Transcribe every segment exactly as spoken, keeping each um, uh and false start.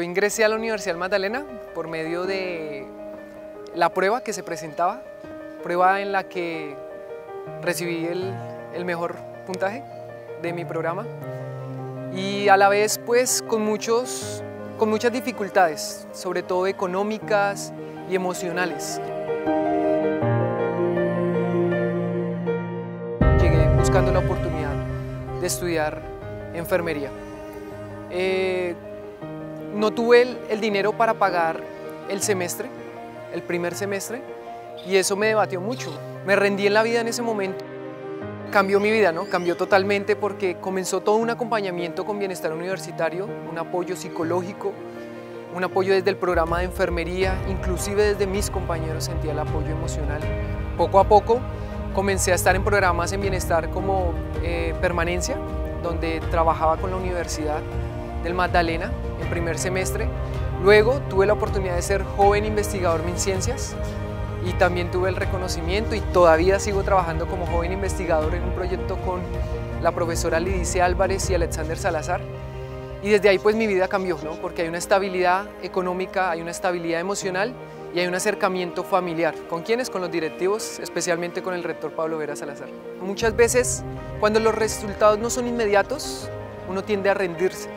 Yo ingresé a la Universidad del Magdalena por medio de la prueba que se presentaba, prueba en la que recibí el, el mejor puntaje de mi programa y a la vez pues con, muchos, con muchas dificultades, sobre todo económicas y emocionales. Llegué buscando la oportunidad de estudiar enfermería. Eh, no tuve el, el dinero para pagar el semestre, el primer semestre, y eso me debatió mucho. Me rendí en la vida en ese momento. Cambió mi vida, ¿no? Cambió totalmente porque comenzó todo un acompañamiento con Bienestar Universitario, un apoyo psicológico, un apoyo desde el programa de enfermería, inclusive desde mis compañeros sentía el apoyo emocional. Poco a poco comencé a estar en programas en Bienestar como eh, permanencia, donde trabajaba con la Universidad del Magdalena en primer semestre. Luego tuve la oportunidad de ser joven investigador MinCiencias y también tuve el reconocimiento y todavía sigo trabajando como joven investigador en un proyecto con la profesora Lidice Álvarez y Alexander Salazar. Y desde ahí pues mi vida cambió, ¿no? Porque hay una estabilidad económica, hay una estabilidad emocional y hay un acercamiento familiar. ¿Con quiénes? Con los directivos, especialmente con el rector Pablo Vera Salazar. Muchas veces cuando los resultados no son inmediatos, uno tiende a rendirse.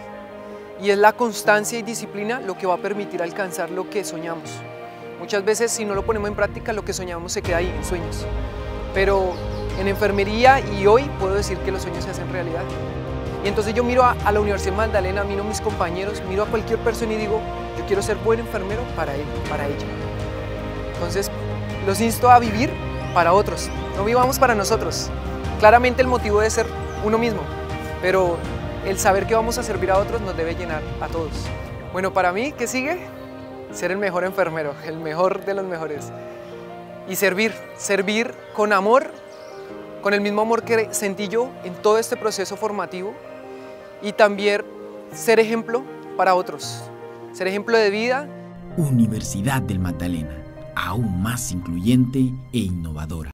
Y es la constancia y disciplina lo que va a permitir alcanzar lo que soñamos. Muchas veces si no lo ponemos en práctica, lo que soñamos se queda ahí, en sueños. Pero en enfermería y hoy puedo decir que los sueños se hacen realidad. Y entonces yo miro a, a la Universidad Magdalena, miro a mis compañeros, miro a cualquier persona y digo, yo quiero ser buen enfermero para él, para ella. Entonces los insto a vivir para otros, no vivamos para nosotros. Claramente el motivo debe ser uno mismo, pero el saber que vamos a servir a otros nos debe llenar a todos. Bueno, para mí, ¿qué sigue? Ser el mejor enfermero, el mejor de los mejores. Y servir, servir con amor, con el mismo amor que sentí yo en todo este proceso formativo. Y también ser ejemplo para otros, ser ejemplo de vida. Universidad del Magdalena, aún más incluyente e innovadora.